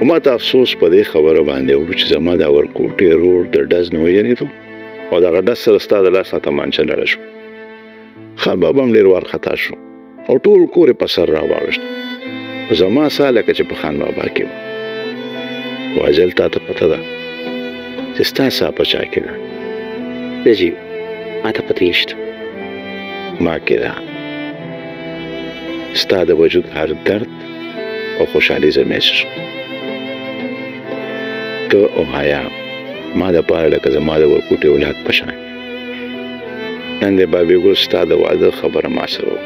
و ماته افسوس په دې خبره باندې و چې زما دا ورکوټې روډ د ډز نه ویجنېدو او دغه ډز سره ستا د لاسه تمانچه لړه شو. خباب هم ډېر وارخطا شو او ټول کور یې په سر راواوښت. زما سا لکه چې په خان بابا کې و. خو اجل تا ته پته ده چې ستا سا په چا کې ده؟ بجي ماته پته نشته. ما کې ده ستا د وجود هر درد او خوشحالي زما شو. ته او حیا ما د پاره لکه زما د ورکوټې اولاد په شان. نن د بابي ګل ستا د واده خبره ما سره وه.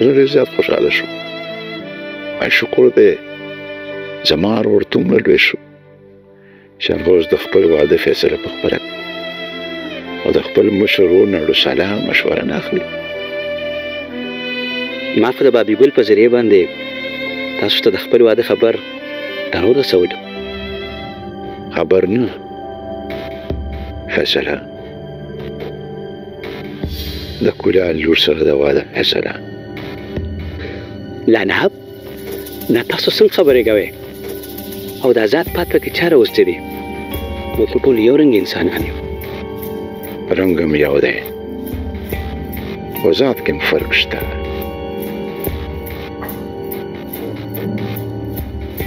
زه ډېر زیات خوشحاله شوم. شکر دی زما ورور دومره لوی شو چې هغه اوس د خپل واده فیصله په خپله او د خپل مشر ورور نه له سلام مشوره نه اخلي. ما خو د بابي ګل په ذریعه باندې تاسو ته د خپل واده خبر در ورسولم. خبر نه، فیصله. د کلال لور سره د واده فیصله. لعنب نه تاسو څنګه خبرې کوئ او د آزاد پاتره کې چاره اوسته دي. موږ ټول یو رنګ انسانان یو. رنګ هم یو دی خو ذات کې هم فرق شته.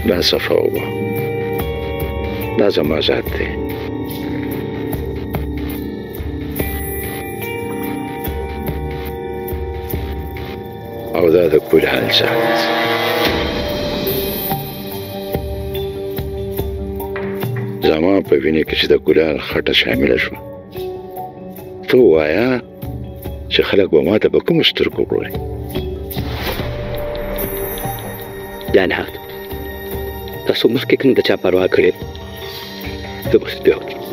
دا صفا وه، دا زما ذات دی. او دا د کل حال ذات. زما په وینه کې چې د کلال خټه شامله شوه. ته ووایه چې خلک به ماته په کومو سترګو ګوري؟ دا نه تاسو مخکې کوم د چا پروا کړې؟ ته بس بیا وکړئ.